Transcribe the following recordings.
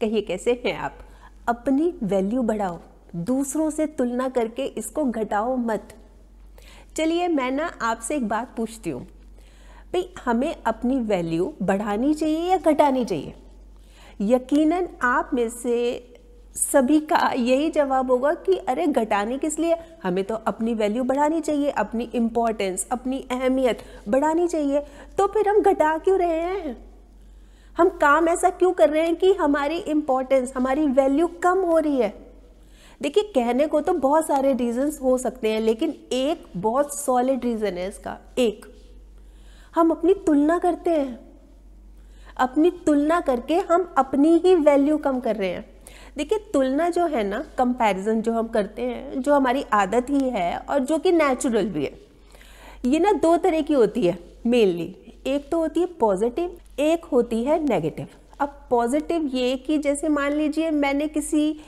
कहिए कैसे हैं आप। अपनी वैल्यू बढ़ाओ, दूसरों से तुलना करके इसको घटाओ मत। चलिए मैं ना आपसे एक बात पूछती हूँ, भाई हमें अपनी वैल्यू बढ़ानी चाहिए या घटानी चाहिए? यकीनन आप में से सभी का यही जवाब होगा कि अरे घटाने किस लिए, हमें तो अपनी वैल्यू बढ़ानी चाहिए, अपनी इम्पोर्टेंस, अपनी अहमियत बढ़ानी चाहिए। तो फिर हम घटा क्यों रहे हैं? हम काम ऐसा क्यों कर रहे हैं कि हमारी इम्पोर्टेंस, हमारी वैल्यू कम हो रही है? देखिए कहने को तो बहुत सारे रीजंस हो सकते हैं, लेकिन एक बहुत सॉलिड रीज़न है इसका। एक, हम अपनी तुलना करते हैं। अपनी तुलना करके हम अपनी ही वैल्यू कम कर रहे हैं। देखिए तुलना जो है ना, कंपैरिजन जो हम करते हैं, जो हमारी आदत ही है और जो कि नेचुरल भी है, ये ना दो तरह की होती है मेनली। एक तो होती है पॉजिटिव, एक होती है नेगेटिव। अब पॉजिटिव ये कि जैसे मान लीजिए मैंने किसी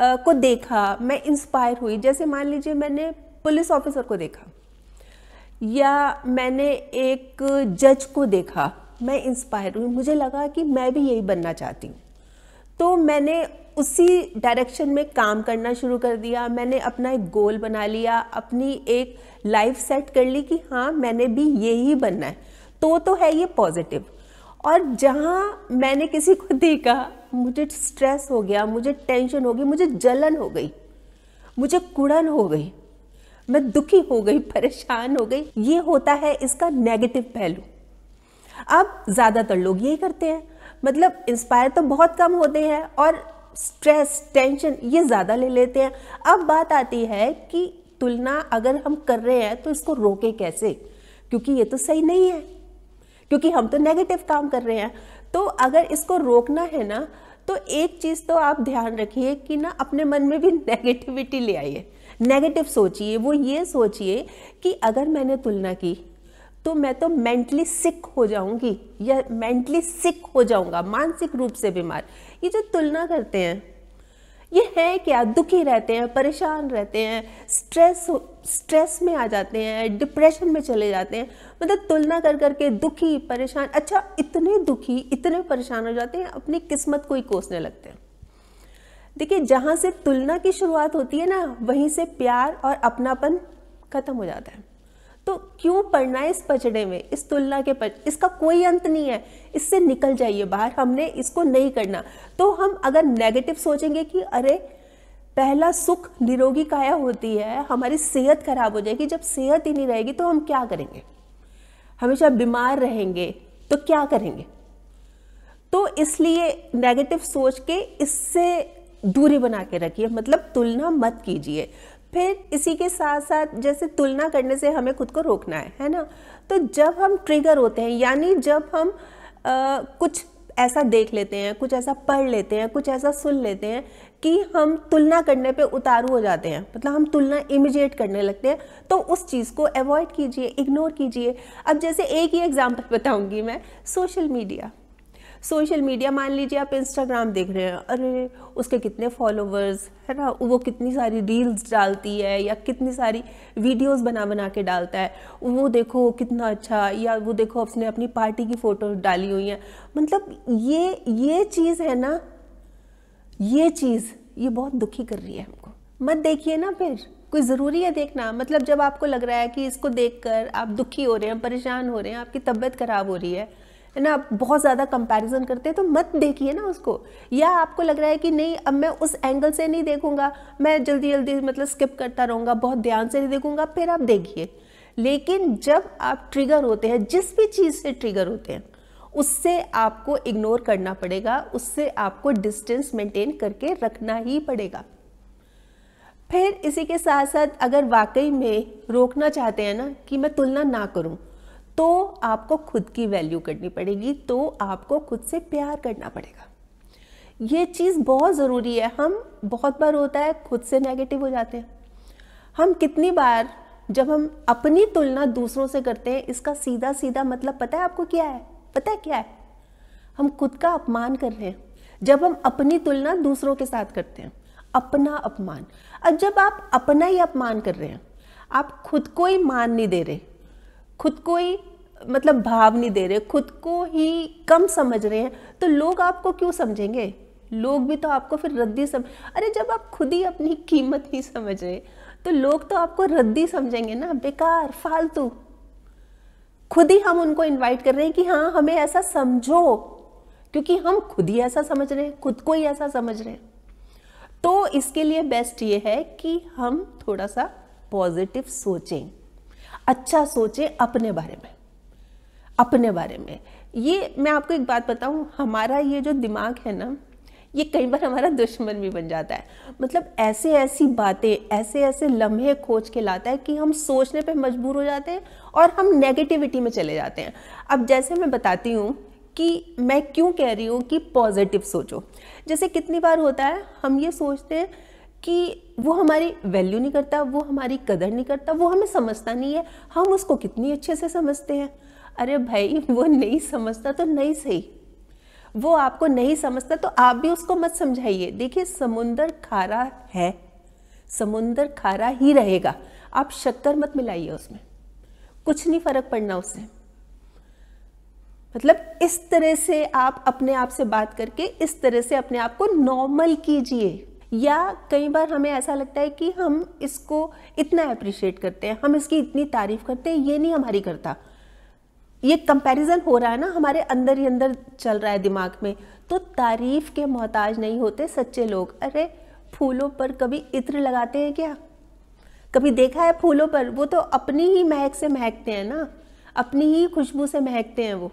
को देखा, मैं इंस्पायर हुई। जैसे मान लीजिए मैंने पुलिस ऑफिसर को देखा या मैंने एक जज को देखा, मैं इंस्पायर हुई, मुझे लगा कि मैं भी यही बनना चाहती हूँ, तो मैंने उसी डायरेक्शन में काम करना शुरू कर दिया। मैंने अपना एक गोल बना लिया, अपनी एक लाइफ सेट कर ली कि हाँ मैंने भी यही बनना है। तो है ये पॉजिटिव। और जहाँ मैंने किसी को देखा, मुझे स्ट्रेस हो गया, मुझे टेंशन हो गई, मुझे जलन हो गई, मुझे कुड़न हो गई, मैं दुखी हो गई, परेशान हो गई, ये होता है इसका नेगेटिव पहलू। अब ज़्यादातर लोग यही करते हैं, मतलब इंस्पायर तो बहुत कम होते हैं और स्ट्रेस, टेंशन ये ज़्यादा ले लेते हैं। अब बात आती है कि तुलना अगर हम कर रहे हैं तो इसको रोके कैसे, क्योंकि ये तो सही नहीं है, क्योंकि हम तो नेगेटिव काम कर रहे हैं। तो अगर इसको रोकना है ना, तो एक चीज़ तो आप ध्यान रखिए कि ना अपने मन में भी नेगेटिविटी ले आइए, नेगेटिव सोचिए। वो ये सोचिए कि अगर मैंने तुलना की तो मैं तो मेंटली सिक हो जाऊंगी या मेंटली सिक हो जाऊंगा, मानसिक रूप से बीमार। ये जो तुलना करते हैं ये है क्या, दुखी रहते हैं, परेशान रहते हैं, स्ट्रेस में आ जाते हैं, डिप्रेशन में चले जाते हैं। मतलब तुलना कर करके दुखी, परेशान, अच्छा इतने दुखी, इतने परेशान हो जाते हैं, अपनी किस्मत को ही कोसने लगते हैं। देखिए जहाँ से तुलना की शुरुआत होती है ना, वहीं से प्यार और अपनापन खत्म हो जाता है। तो क्यों पढ़ना है इस पचड़े में, इस तुलना के इसका कोई अंत नहीं है, इससे निकल जाइए बाहर, हमने इसको नहीं करना। तो हम अगर नेगेटिव सोचेंगे कि अरे पहला सुख निरोगी काया होती है, हमारी सेहत खराब हो जाएगी। जब सेहत ही नहीं रहेगी तो हम क्या करेंगे? हमेशा बीमार रहेंगे तो क्या करेंगे? तो इसलिए नेगेटिव सोच के इससे दूरी बना के रखिए, मतलब तुलना मत कीजिए। फिर इसी के साथ साथ जैसे तुलना करने से हमें खुद को रोकना है ना। तो जब हम ट्रिगर होते हैं, यानी जब हम कुछ ऐसा देख लेते हैं, कुछ ऐसा पढ़ लेते हैं, कुछ ऐसा सुन लेते हैं कि हम तुलना करने पे उतारू हो जाते हैं, मतलब हम तुलना इमीडिएट करने लगते हैं, तो उस चीज़ को अवॉइड कीजिए, इग्नोर कीजिए। अब जैसे एक ही एग्जाम्पल बताऊँगी मैं, सोशल मीडिया। सोशल मीडिया मान लीजिए आप इंस्टाग्राम देख रहे हैं, अरे उसके कितने फॉलोवर्स है ना, वो कितनी सारी रील्स डालती है या कितनी सारी वीडियोस बना बना के डालता है, वो देखो कितना अच्छा, या वो देखो उसने अपनी पार्टी की फ़ोटो डाली हुई है। मतलब ये चीज़ है ना, ये चीज़ ये बहुत दुखी कर रही है हमको। मत देखिए ना, फिर कोई ज़रूरी है देखना? मतलब जब आपको लग रहा है कि इसको देखकर आप दुखी हो रहे हैं, परेशान हो रहे हैं, आपकी तबीयत ख़राब हो रही है ना, आप बहुत ज़्यादा कंपैरिजन करते हैं, तो मत देखिए ना उसको। या आपको लग रहा है कि नहीं अब मैं उस एंगल से नहीं देखूंगा, मैं जल्दी जल्दी मतलब स्किप करता रहूँगा, बहुत ध्यान से नहीं देखूंगा, फिर आप देखिए। लेकिन जब आप ट्रिगर होते हैं, जिस भी चीज़ से ट्रिगर होते हैं, उससे आपको इग्नोर करना पड़ेगा, उससे आपको डिस्टेंस मेंटेन करके रखना ही पड़ेगा। फिर इसी के साथ साथ अगर वाकई में रोकना चाहते हैं ना कि मैं तुलना ना करूँ, तो आपको खुद की वैल्यू करनी पड़ेगी, तो आपको खुद से प्यार करना पड़ेगा। ये चीज़ बहुत ज़रूरी है। हम बहुत बार होता है खुद से नेगेटिव हो जाते हैं। हम कितनी बार जब हम अपनी तुलना दूसरों से करते हैं, इसका सीधा सीधा मतलब पता है आपको क्या है? पता है क्या है? हम खुद का अपमान कर रहे हैं जब हम अपनी तुलना दूसरों के साथ करते हैं, अपना अपमान। अब जब आप अपना ही अपमान कर रहे हैं, आप खुद को ही मान नहीं दे रहे, खुद को ही मतलब भाव नहीं दे रहे, खुद को ही कम समझ रहे हैं, तो लोग आपको क्यों समझेंगे? लोग भी तो आपको फिर रद्दी समझ, अरे जब आप खुद ही अपनी कीमत नहीं समझ रहे तो लोग तो आपको रद्दी समझेंगे ना, बेकार, फालतू। खुद ही हम उनको इनवाइट कर रहे हैं कि हाँ हमें ऐसा समझो, क्योंकि हम खुद ही ऐसा समझ रहे हैं, खुद को ही ऐसा समझ रहे हैं। तो इसके लिए बेस्ट ये है कि हम थोड़ा सा पॉजिटिव सोचें, अच्छा सोचें अपने बारे में, अपने बारे में। ये मैं आपको एक बात बताऊं, हमारा ये जो दिमाग है ना, ये कई बार हमारा दुश्मन भी बन जाता है। मतलब ऐसे ऐसी बातें, ऐसे ऐसे लम्हे खोज के लाता है कि हम सोचने पे मजबूर हो जाते हैं और हम नेगेटिविटी में चले जाते हैं। अब जैसे मैं बताती हूँ कि मैं क्यों कह रही हूँ कि पॉजिटिव सोचो। जैसे कितनी बार होता है हम ये सोचते हैं कि वो हमारी वैल्यू नहीं करता, वो हमारी कदर नहीं करता, वो हमें समझता नहीं है, हम उसको कितनी अच्छे से समझते हैं। अरे भाई वो नहीं समझता तो नहीं सही, वो आपको नहीं समझता तो आप भी उसको मत समझाइए। देखिए समुंदर खारा है, समुंदर खारा ही रहेगा, आप शक्कर मत मिलाइए उसमें, कुछ नहीं फर्क पड़ना उससे। मतलब इस तरह से आप अपने आप से बात करके इस तरह से अपने आप को नॉर्मल कीजिए। या कई बार हमें ऐसा लगता है कि हम इसको इतना अप्रिशिएट करते हैं, हम इसकी इतनी तारीफ करते हैं, ये नहीं हमारी करता। ये कंपैरिजन हो रहा है ना, हमारे अंदर ही अंदर चल रहा है दिमाग में। तो तारीफ के मोहताज नहीं होते सच्चे लोग। अरे फूलों पर कभी इत्र लगाते हैं क्या? कभी देखा है फूलों पर? वो तो अपनी ही महक से महकते हैं ना, अपनी ही खुशबू से महकते हैं वो।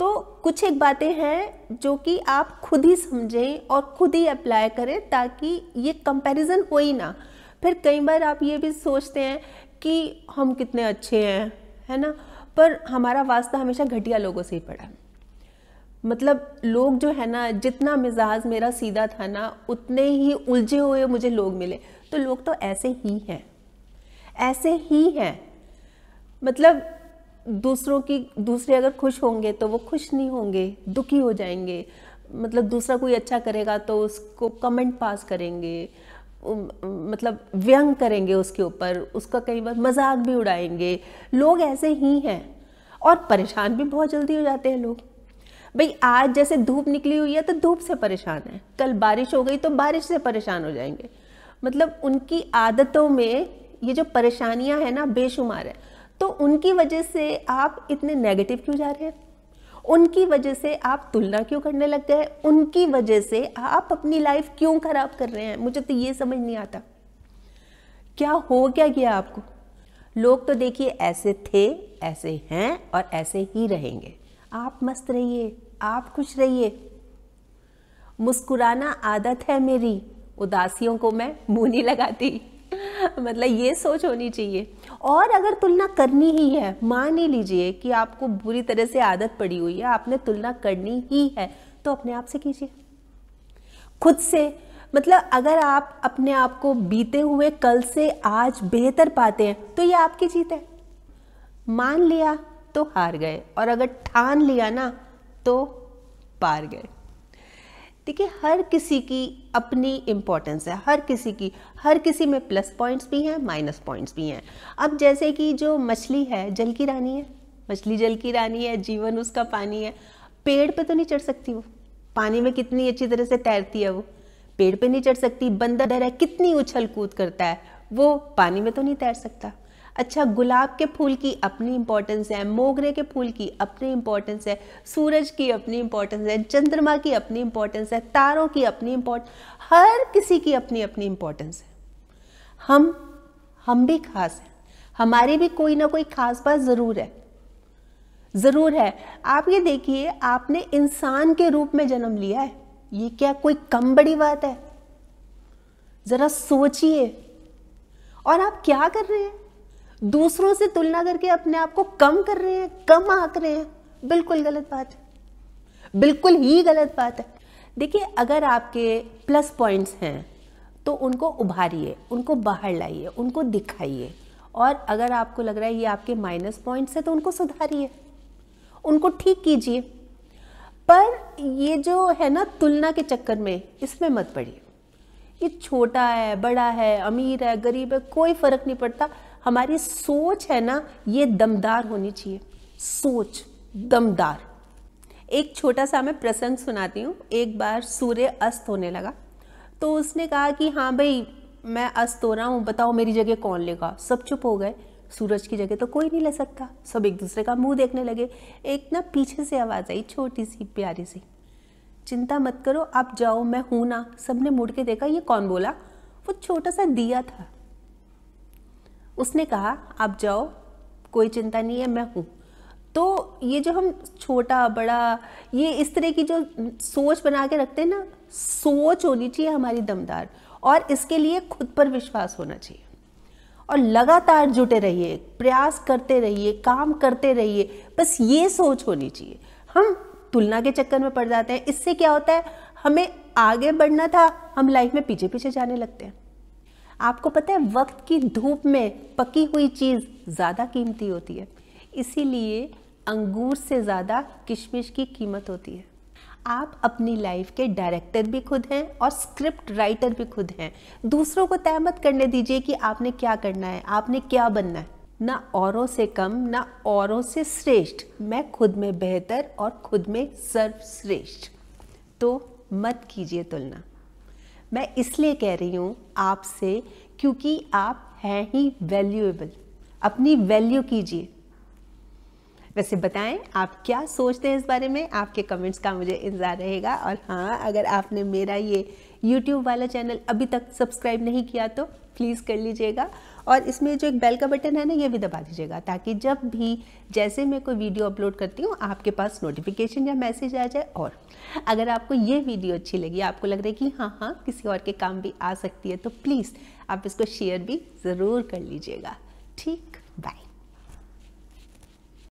तो कुछ एक बातें हैं जो कि आप खुद ही समझें और खुद ही अप्लाई करें ताकि ये कंपैरिजन हो ही ना। फिर कई बार आप ये भी सोचते हैं कि हम कितने अच्छे हैं, है ना, पर हमारा वास्ता हमेशा घटिया लोगों से ही पड़ा है। मतलब लोग जो है ना, जितना मिजाज मेरा सीधा था ना, उतने ही उलझे हुए मुझे लोग मिले। तो लोग तो ऐसे ही हैं, ऐसे ही हैं। मतलब दूसरे अगर खुश होंगे तो वो खुश नहीं होंगे, दुखी हो जाएंगे। मतलब दूसरा कोई अच्छा करेगा तो उसको कमेंट पास करेंगे, मतलब व्यंग करेंगे उसके ऊपर, उसका कई बार मजाक भी उड़ाएंगे। लोग ऐसे ही हैं और परेशान भी बहुत जल्दी हो जाते हैं लोग। भाई आज जैसे धूप निकली हुई है तो धूप से परेशान है, कल बारिश हो गई तो बारिश से परेशान हो जाएंगे। मतलब उनकी आदतों में ये जो परेशानियां हैं ना, बेशुमार है। तो उनकी वजह से आप इतने नेगेटिव क्यों जा रहे हैं? उनकी वजह से आप तुलना क्यों करने लग गए? उनकी वजह से आप अपनी लाइफ क्यों खराब कर रहे हैं? मुझे तो ये समझ नहीं आता, क्या हो क्या गया आपको? लोग तो देखिए ऐसे थे, ऐसे हैं और ऐसे ही रहेंगे। आप मस्त रहिए, आप खुश रहिए। मुस्कुराना आदत है मेरी, उदासियों को मैं मुंह नहीं लगाती। मतलब ये सोच होनी चाहिए। और अगर तुलना करनी ही है, मान ही लीजिए कि आपको बुरी तरह से आदत पड़ी हुई है, आपने तुलना करनी ही है, तो अपने आप से कीजिए, खुद से। मतलब अगर आप अपने आप को बीते हुए कल से आज बेहतर पाते हैं तो ये आपकी जीत है। मान लिया तो हार गए, और अगर ठान लिया ना तो पार गए। देखिए हर किसी की अपनी इम्पोर्टेंस है, हर किसी में प्लस पॉइंट्स भी हैं, माइनस पॉइंट्स भी हैं। अब जैसे कि जो मछली है, जल की रानी है, मछली जल की रानी है, जीवन उसका पानी है। पेड़ पे तो नहीं चढ़ सकती वो, पानी में कितनी अच्छी तरह से तैरती है वो, पेड़ पे नहीं चढ़ सकती। बंदर है, कितनी उछल कूद करता है वो, पानी में तो नहीं तैर सकता। अच्छा गुलाब के फूल की अपनी इम्पोर्टेंस है, मोगरे के फूल की अपनी इम्पोर्टेंस है, सूरज की अपनी इम्पोर्टेंस है, चंद्रमा की अपनी इम्पोर्टेंस है, तारों की अपनी इम्पोर्टेंस, हर किसी की अपनी अपनी इम्पोर्टेंस है। हम भी खास हैं, हमारी भी कोई ना कोई खास बात ज़रूर है, ज़रूर है। आप ये देखिए, आपने इंसान के रूप में जन्म लिया है, ये क्या कोई कम बड़ी बात है? ज़रा सोचिए। और आप क्या कर रहे हैं? दूसरों से तुलना करके अपने आप को कम कर रहे हैं, कम आंक रहे हैं। बिल्कुल गलत बात है, बिल्कुल ही गलत बात है। देखिए अगर आपके प्लस पॉइंट्स हैं तो उनको उभारिए, उनको बाहर लाइए, उनको दिखाइए। और अगर आपको लग रहा है ये आपके माइनस पॉइंट्स हैं तो उनको सुधारिए, उनको ठीक कीजिए। पर ये जो है ना तुलना के चक्कर में, इसमें मत पड़िए। ये छोटा है, बड़ा है, अमीर है, गरीब है, कोई फ़र्क नहीं पड़ता। हमारी सोच है ना, ये दमदार होनी चाहिए, सोच दमदार। एक छोटा सा मैं प्रसंग सुनाती हूँ। एक बार सूर्य अस्त होने लगा तो उसने कहा कि हाँ भाई मैं अस्त हो रहा हूँ, बताओ मेरी जगह कौन लेगा। सब चुप हो गए, सूरज की जगह तो कोई नहीं ले सकता। सब एक दूसरे का मुंह देखने लगे। एक ना पीछे से आवाज़ आई, छोटी सी प्यारी सी, चिंता मत करो आप जाओ, मैं हूं ना। सबने मुड़ के देखा, ये कौन बोला? वो छोटा सा दिया था। उसने कहा आप जाओ, कोई चिंता नहीं है, मैं हूं। तो ये जो हम छोटा बड़ा ये इस तरह की जो सोच बना के रखते हैं ना, सोच होनी चाहिए हमारी दमदार, और इसके लिए खुद पर विश्वास होना चाहिए। और लगातार जुटे रहिए, प्रयास करते रहिए, काम करते रहिए, बस ये सोच होनी चाहिए। हम तुलना के चक्कर में पड़ जाते हैं। इससे क्या होता है, हमें आगे बढ़ना था, हम लाइफ में पीछे पीछे जाने लगते हैं। आपको पता है वक्त की धूप में पकी हुई चीज़ ज़्यादा कीमती होती है, इसीलिए अंगूर से ज़्यादा किशमिश की कीमत होती है। आप अपनी लाइफ के डायरेक्टर भी खुद हैं और स्क्रिप्ट राइटर भी खुद हैं। दूसरों को तय मत करने दीजिए कि आपने क्या करना है, आपने क्या बनना है। ना औरों से कम, ना औरों से श्रेष्ठ, मैं खुद में बेहतर और खुद में सर्वश्रेष्ठ। तो मत कीजिए तुलना। मैं इसलिए कह रही हूँ आपसे क्योंकि आप हैं ही वैल्यूएबल। अपनी वैल्यू कीजिए। वैसे बताएं आप क्या सोचते हैं इस बारे में, आपके कमेंट्स का मुझे इंतज़ार रहेगा। और हाँ, अगर आपने मेरा ये YouTube वाला चैनल अभी तक सब्सक्राइब नहीं किया तो प्लीज़ कर लीजिएगा, और इसमें जो एक बेल का बटन है ना, ये भी दबा दीजिएगा, ताकि जब भी जैसे मैं कोई वीडियो अपलोड करती हूँ आपके पास नोटिफिकेशन या मैसेज आ जाए। और अगर आपको ये वीडियो अच्छी लगी, आपको लग रहा है कि हाँ हाँ किसी और के काम भी आ सकती है, तो प्लीज़ आप इसको शेयर भी ज़रूर कर लीजिएगा। ठीक, बाय।